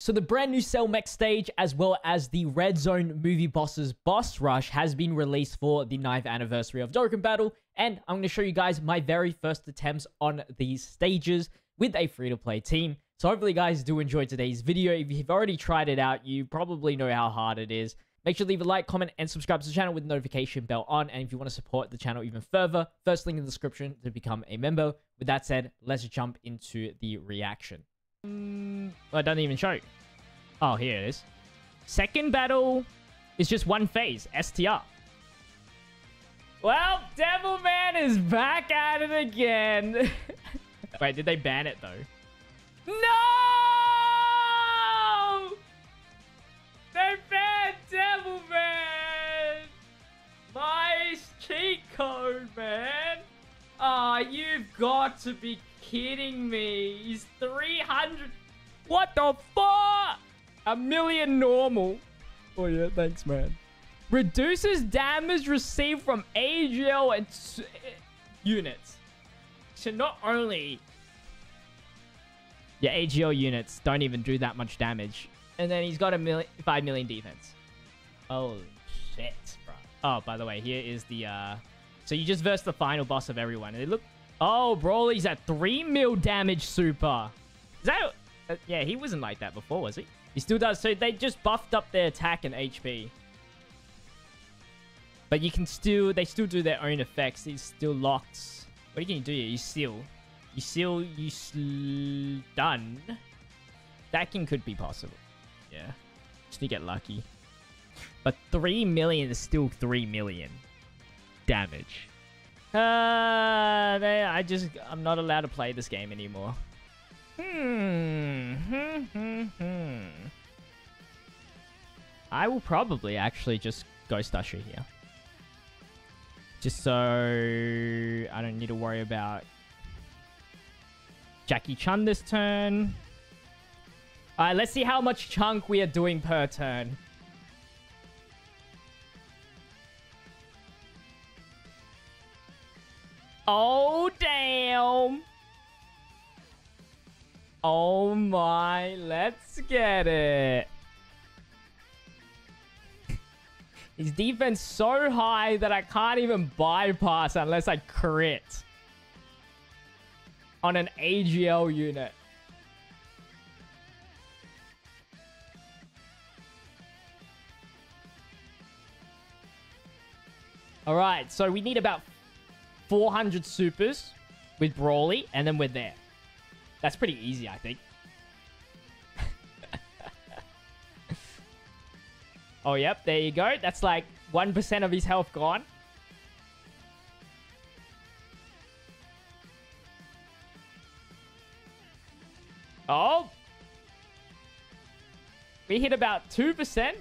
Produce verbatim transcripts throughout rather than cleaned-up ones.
So the brand new Cell Max stage, as well as the Red Zone Movie Bosses Boss Rush, has been released for the ninth anniversary of Dokkan Battle, and I'm going to show you guys my very first attempts on these stages with a free-to-play team. So hopefully you guys do enjoy today's video. If you've already tried it out, you probably know how hard it is. Make sure to leave a like, comment, and subscribe to the channel with the notification bell on. And if you want to support the channel even further, first link in the description to become a member. With that said, let's jump into the reaction. Mm, well, it doesn't even show. Oh, here it is. Second battle is just one phase, S T R. Well, Devilman is back at it again. Wait, did they ban it though? No! They banned Devilman! My cheat code, man! Ah, oh, you've got to be kidding me. He's three hundred. What the fuck? A million normal. Oh, yeah, thanks, man. Reduces damage received from A G L and units. So not only... yeah, A G L units don't even do that much damage. And then he's got a million, five million defense. Holy shit, bro. Oh, by the way, here is the... Uh... so you just verse the final boss of everyone. And they look... oh, Broly's at three mil damage super. Is that... Uh, yeah, he wasn't like that before, was he? He still does. So they just buffed up their attack and H P. But you can still... they still do their own effects. He's still locked. What can you do here? You seal. You seal, you sl done. Stacking could be possible. Yeah. Just to get lucky. But three million is still three million damage. Uh, they, I just... I'm not allowed to play this game anymore. Hmm. Hmm, hmm, hmm. I will probably actually just Ghost Usher here. Just so I don't need to worry about Jackie Chun this turn. All right, let's see how much chunk we are doing per turn. Oh, damn. Oh, my. Let's get it. His defense so high that I can't even bypass unless I crit on an A G L unit. All right, so we need about four hundred supers with Broly, and then we're there. That's pretty easy, I think. Oh, yep, there you go. That's like one percent of his health gone. Oh! We hit about two percent.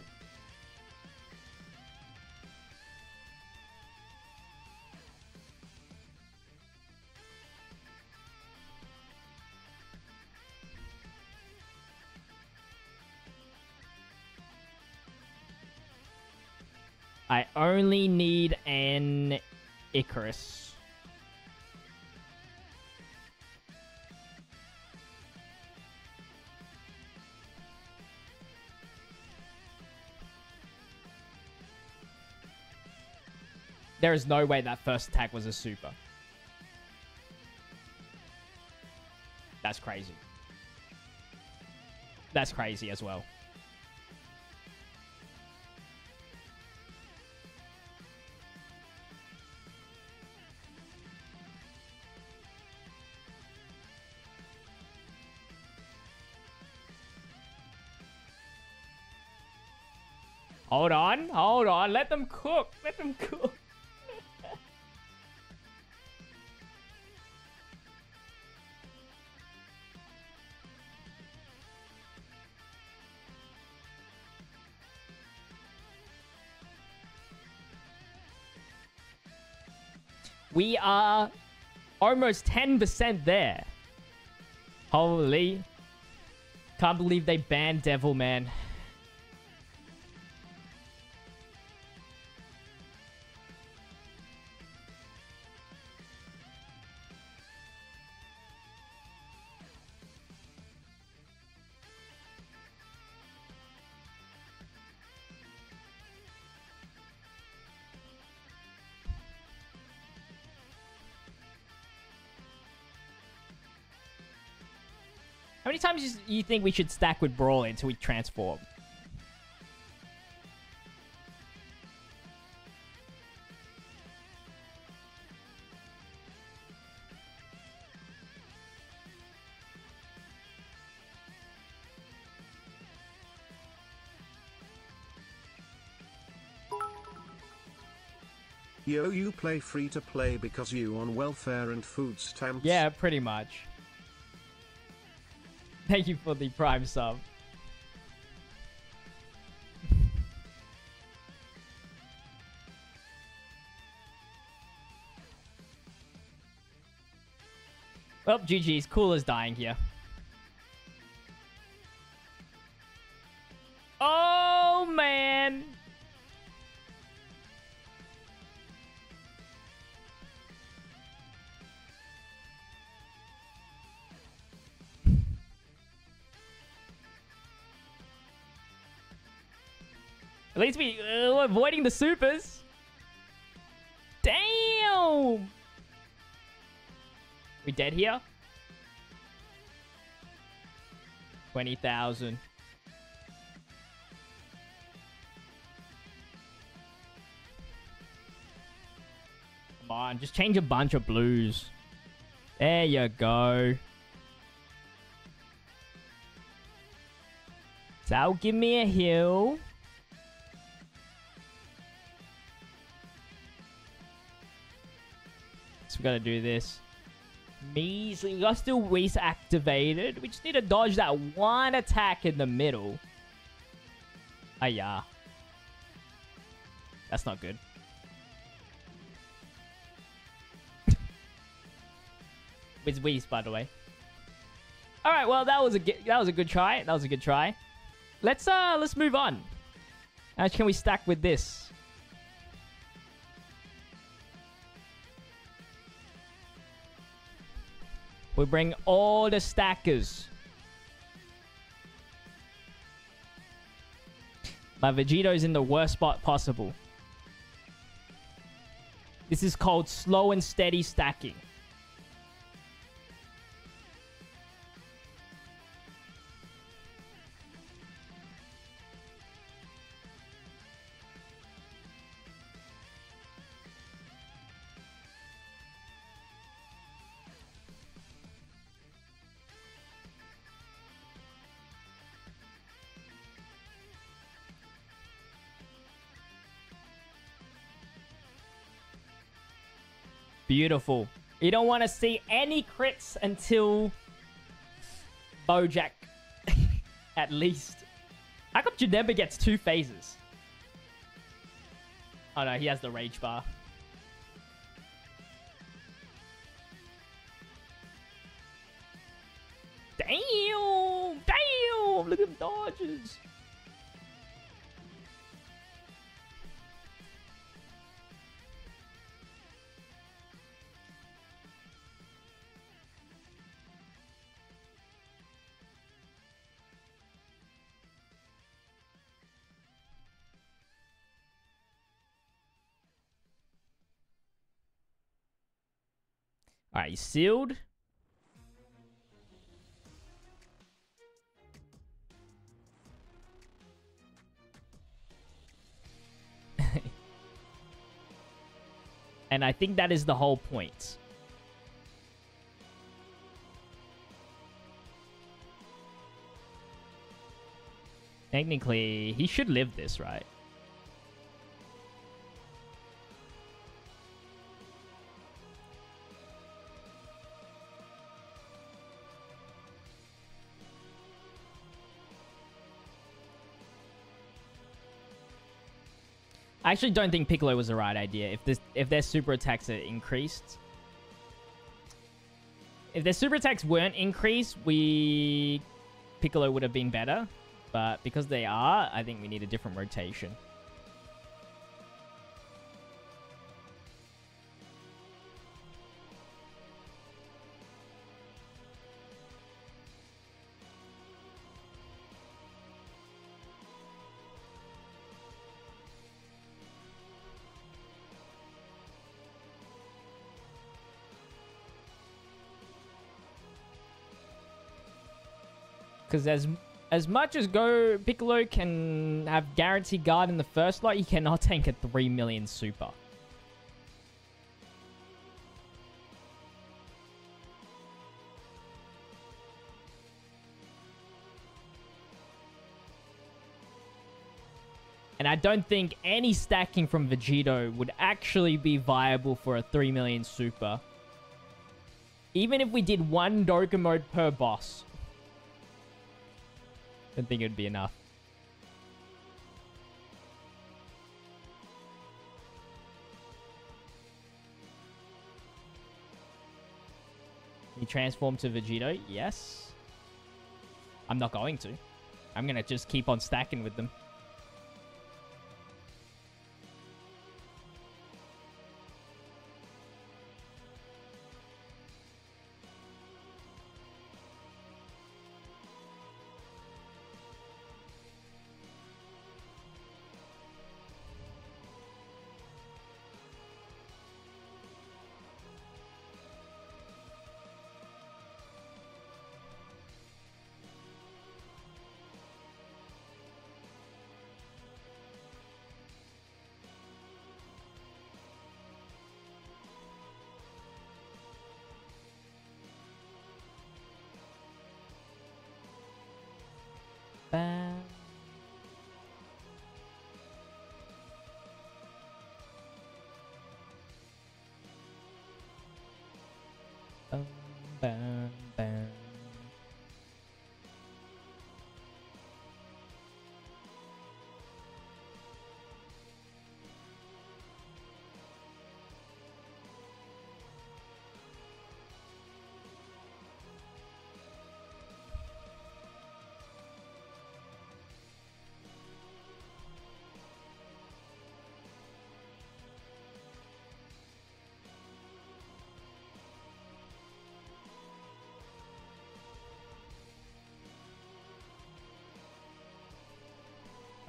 I only need an Icarus. There is no way that first attack was a super. That's crazy. That's crazy as well. Hold on, hold on. Let them cook. Let them cook. We are almost ten percent there. Holy. Can't believe they banned Devilman. How many times do you think we should stack with Broly until we transform? Yo, you play free to play because you on welfare and food stamps. Yeah, pretty much. Thank you for the prime sub. Well, G G's. Cooler's dying here. Oh, man. At least we, uh, we're avoiding the supers. Damn! We dead here? twenty thousand. Come on, just change a bunch of blues. There you go. So give me a heal. We gotta do this. Measly. We got still waste activated. We just need to dodge that one attack in the middle. Ah, yeah. That's not good. It's wheeze, by the way. All right. Well, that was a that was a good try. That was a good try. Let's uh let's move on. How much can we stack with this? We bring all the stackers. My Vegito's in the worst spot possible. This is called slow and steady stacking. Beautiful. You don't want to see any crits until Bojack, at least. How come Janemba gets two phases? Oh no, he has the rage bar. Damn! Damn! Look at him dodges. Alright, he's sealed. And I think that is the whole point. Technically, he should live this, right? I actually don't think Piccolo was the right idea. If this, if their super attacks are increased, if their super attacks weren't increased, we Piccolo would have been better. But because they are, I think we need a different rotation. Because as as much as Go Piccolo can have Guarantee Guard in the first lot, he cannot tank a three million super. And I don't think any stacking from Vegito would actually be viable for a three million super. Even if we did one Dokkan mode per boss. I don't think it would be enough. Can you transform to Vegito? Yes. I'm not going to. I'm going to just keep on stacking with them.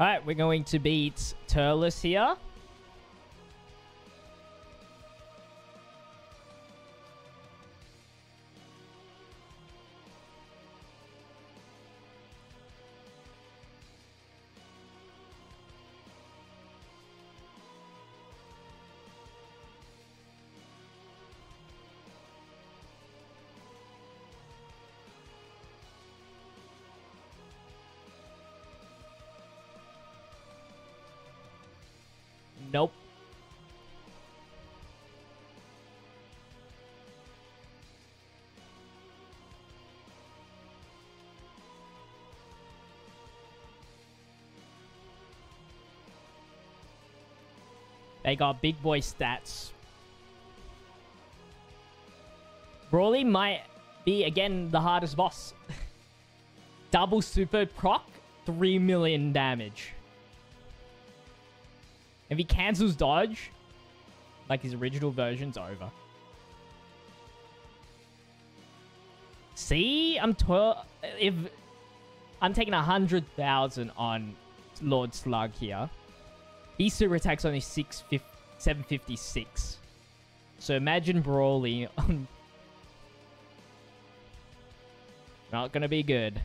Alright, we're going to beat Turles here. Nope. They got big boy stats. Broly might be, again, the hardest boss. Double super proc, three million damage. If he cancels dodge, like his original version's over. See, I'm twelve. If I'm taking a hundred thousand on Lord Slug here, he super attacks only six seven fifty six. So imagine Broly. Not gonna be good.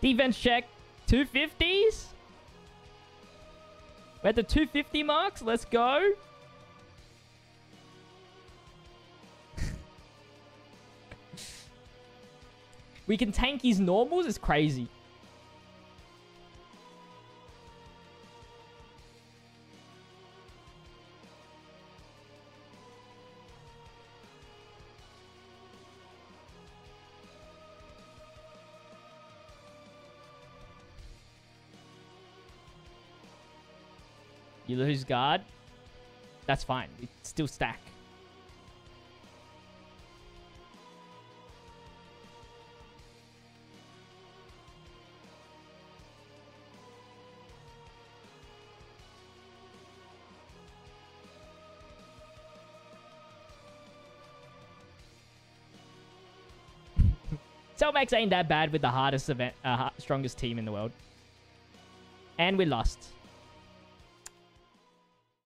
Defense check, two fifties. We're at the two fifty marks. Let's go. We can tank his normals. It's crazy. You lose guard, that's fine. We still stack. Cell Max ain't that bad with the hardest event, uh, strongest team in the world, and we lost.